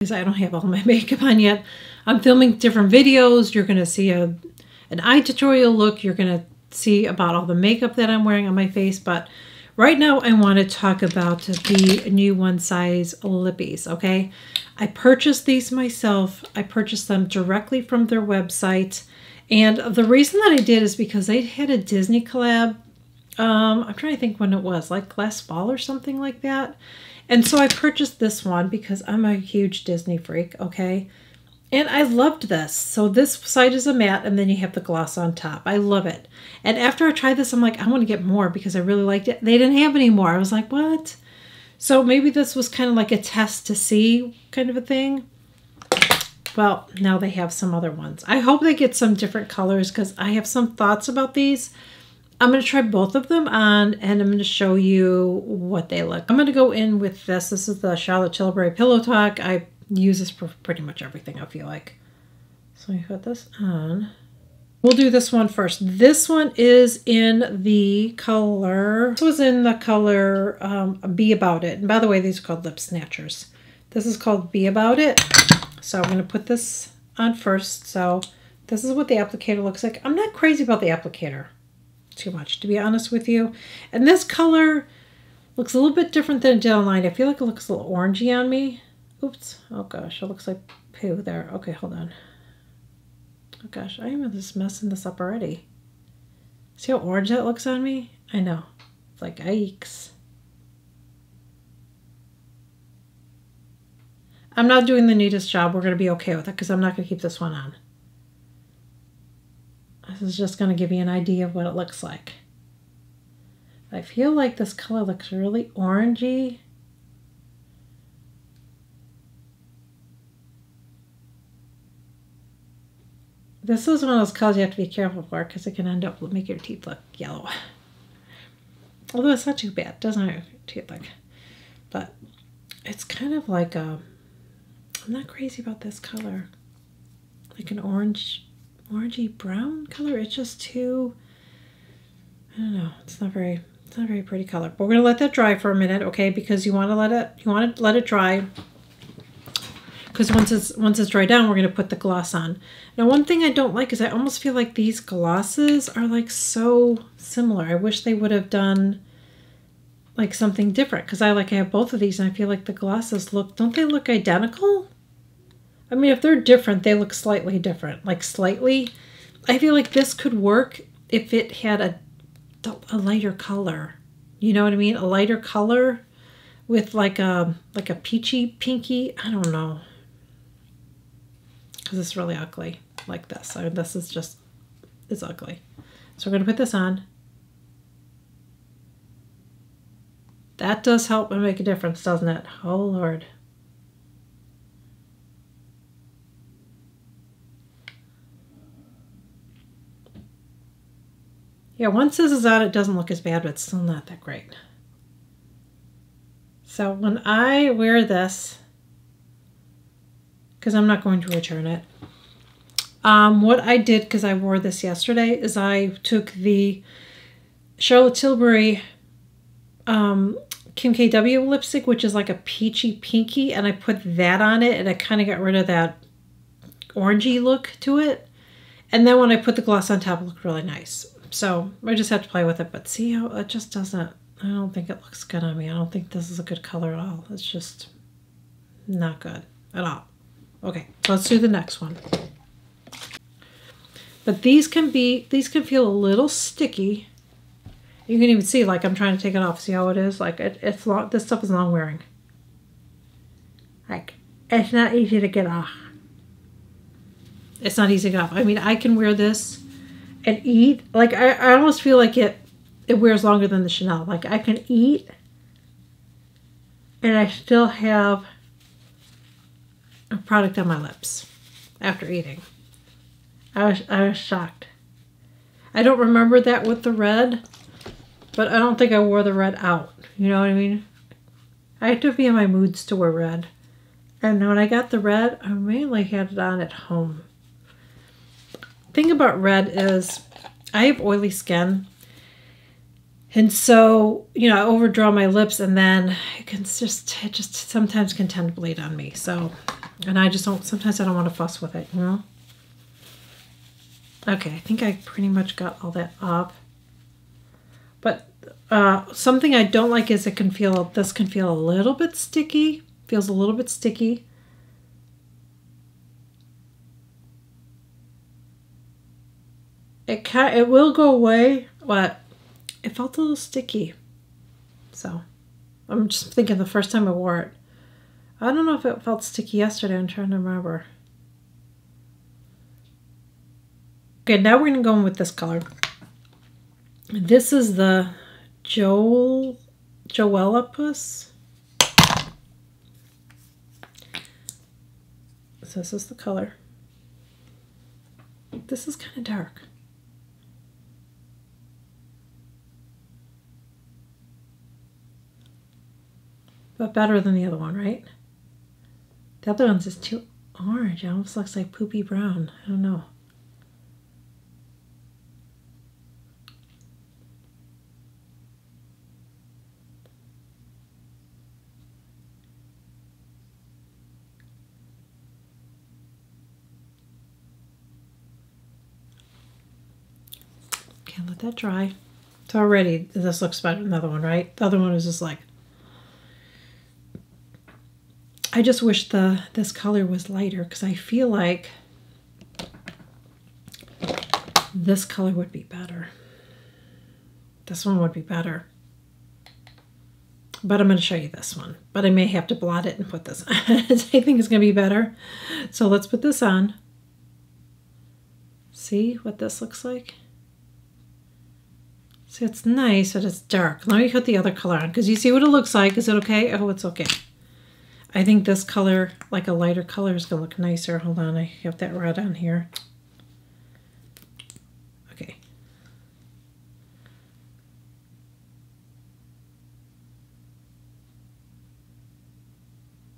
because I don't have all my makeup on yet. I'm filming different videos. You're going to see an eye tutorial look. You're going to see about all the makeup that I'm wearing on my face. But right now I want to talk about the new one size lippies, okay? I purchased these myself. I purchased them directly from their website. And the reason that I did is because they had a Disney collab. I'm trying to think when it was, like last fall or something like that. And so I purchased this one because I'm a huge Disney freak, okay? And I loved this. So this side is a matte and then you have the gloss on top. I love it. And after I tried this, I'm like, I want to get more because I really liked it. They didn't have any more. I was like, what? So maybe this was kind of like a test to see kind of a thing. Well, now they have some other ones. I hope they get some different colors because I have some thoughts about these. I'm going to try both of them on and I'm going to show you what they look. I'm going to go in with this. This is the Charlotte Tilbury Pillow Talk. I use this for pretty much everything I feel like. So I put this on. We'll do this one first. This one is in the color. This was in the color Be About It. And by the way, these are called Lip Snatchers. This is called Be About It. So I'm going to put this on first. So this is what the applicator looks like. I'm not crazy about the applicator. Too much, to be honest with you. And this color looks a little bit different than it did online. I feel like it looks a little orangey on me. Oops. Oh gosh, it looks like poo there. Okay, hold on. Oh gosh, I am just messing this up already. See how orange that looks on me? I know. It's like, yikes. I'm not doing the neatest job. We're going to be okay with it because I'm not going to keep this one on. This is just going to give you an idea of what it looks like. I feel like this color looks really orangey. This is one of those colors you have to be careful for because it can end up make your teeth look yellow. Although it's not too bad. It doesn't hurt your teeth look. But it's kind of like a... I'm not crazy about this color. Like an orange... orangey brown color. It's just too, I don't know, it's not a very pretty color. But we're gonna let that dry for a minute, okay? Because you want to let it dry, because once it's dried down, we're gonna put the gloss on. Now one thing I don't like is I almost feel like these glosses are like so similar. I wish they would have done like something different, because I have both of these and I feel like the glosses look, don't they look identical? I mean, if they're different, they look slightly different. Like, slightly. I feel like this could work if it had a lighter color. You know what I mean? A lighter color with, like a peachy, pinky. I don't know. Because it's really ugly. Like this. I mean, this is just... it's ugly. So we're going to put this on. That does help and make a difference, doesn't it? Oh, Lord. Yeah, once this is out, it doesn't look as bad, but it's still not that great. So when I wear this, because I'm not going to return it, what I did, because I wore this yesterday, is I took the Charlotte Tilbury Kim KW lipstick, which is like a peachy pinky, and I put that on it, and I kind of got rid of that orangey look to it. And then when I put the gloss on top, it looked really nice. So I just have to play with it, but see how it just doesn't, I don't think it looks good on me. I don't think this is a good color at all. It's just not good at all. Okay, so let's do the next one. But these can feel a little sticky. You can even see, like, I'm trying to take it off. See how it is? Like, it's long, this stuff is long wearing. Like, it's not easy to get off. It's not easy to get off. I mean, I can wear this and eat. Like, I almost feel like it wears longer than the Chanel. Like, I can eat and I still have a product on my lips after eating. I was shocked. I don't remember that with the red, but I don't think I wore the red out. You know what I mean? I had to be in my moods to wear red. And when I got the red, I mainly had it on at home. Thing about red is I have oily skin, and so, you know, I overdraw my lips and then it just sometimes can tend to bleed on me. So And I just don't, sometimes I don't want to fuss with it, you know? Okay, I think I pretty much got all that up. But something I don't like is it can feel, this can feel a little bit sticky. Feels a little bit sticky. It will go away, but it felt a little sticky. So I'm just thinking the first time I wore it. I don't know if it felt sticky yesterday. I'm trying to remember. Okay, now we're going to go in with this color. This is the Joelopus. So this is the color. This is kind of dark. But better than the other one, right? The other one's just too orange. It almost looks like poopy brown. I don't know. Okay, let that dry. It's already, this looks better than the other one, right? The other one was just like, I just wish this color was lighter, because I feel like this color would be better. This one would be better. But I'm going to show you this one. But I may have to blot it and put this on. I think it's going to be better. So let's put this on. See what this looks like? See, it's nice, but it's dark. Let me put the other color on, because you see what it looks like. Is it okay? Oh, it's okay. I think this color, like a lighter color, is going to look nicer. Hold on, I have that red on here. Okay.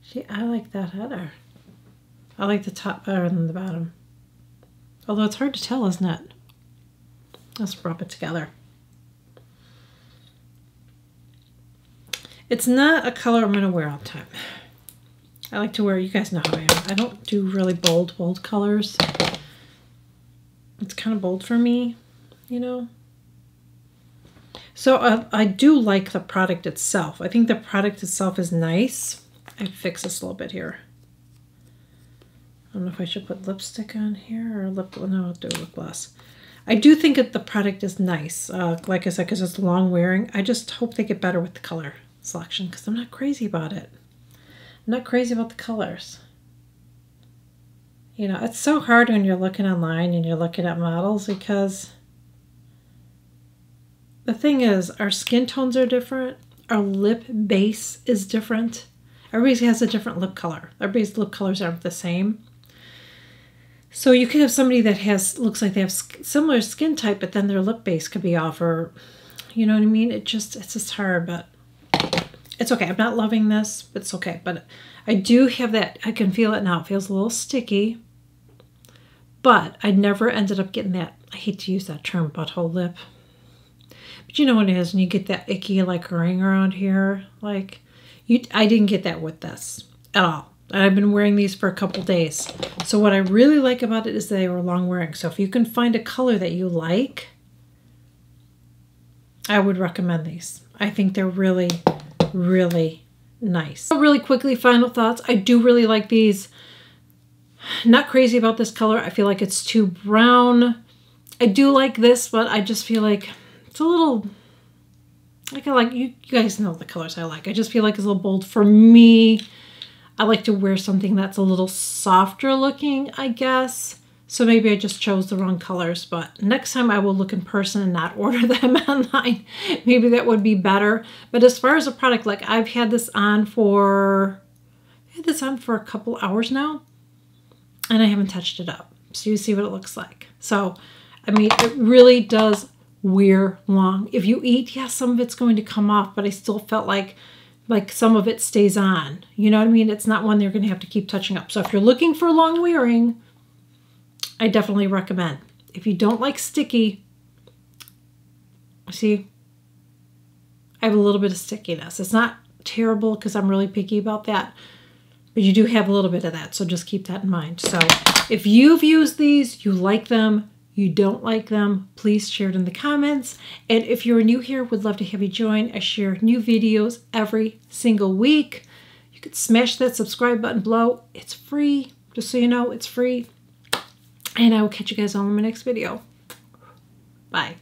See, I like that header. I like the top better than the bottom. Although it's hard to tell, isn't it? Let's rub it together. It's not a color I'm going to wear all the time. I like to wear, you guys know how I am. I don't do really bold colors. It's kind of bold for me, you know. So I do like the product itself. I think the product itself is nice. I fix this a little bit here. I don't know if I should put lipstick on here or lip, no, I'll do lip gloss. I do think that the product is nice. Like I said, because it's long wearing. I just hope they get better with the color selection, because I'm not crazy about it. Not crazy about the colors. You know, it's so hard when you're looking online and you're looking at models, because the thing is, our skin tones are different, our lip base is different. Everybody has a different lip color. Everybody's lip colors aren't the same. So you could have somebody that has, looks like they have similar skin type, but then their lip base could be off, or you know what I mean? It just, it's just hard, but it's okay. I'm not loving this, but it's okay. But I do have that. I can feel it now. It feels a little sticky. But I never ended up getting that. I hate to use that term, butthole lip. But you know what it is when you get that icky, like, ring around here. Like, you, I didn't get that with this at all. And I've been wearing these for a couple days. So what I really like about it is they were long wearing. So if you can find a color that you like, I would recommend these. I think they're really... really nice. So really quickly, final thoughts. I do really like these. Not crazy about this color. I feel like it's too brown. I do like this, but I just feel like it's a little, like, I like, you guys know the colors I like. I just feel like it's a little bold for me. I like to wear something that's a little softer looking, I guess. So maybe I just chose the wrong colors, but next time I will look in person and not order them online. Maybe that would be better. But as far as a product, like, I've had this on for, a couple hours now, and I haven't touched it up. So you see what it looks like. So, I mean, it really does wear long. If you eat, yeah, some of it's going to come off, but I still felt like some of it stays on. You know what I mean? It's not one they're going to have to keep touching up. So if you're looking for long wearing, I definitely recommend. If you don't like sticky, see, I have a little bit of stickiness. It's not terrible, because I'm really picky about that, But you do have a little bit of that, so just keep that in mind. So if you've used these, you like them, you don't like them, please share it in the comments. And if you're new here, would love to have you join. I share new videos every single week. You could smash that subscribe button below. It's free, just so you know, it's free. And I will catch you guys all in my next video. Bye.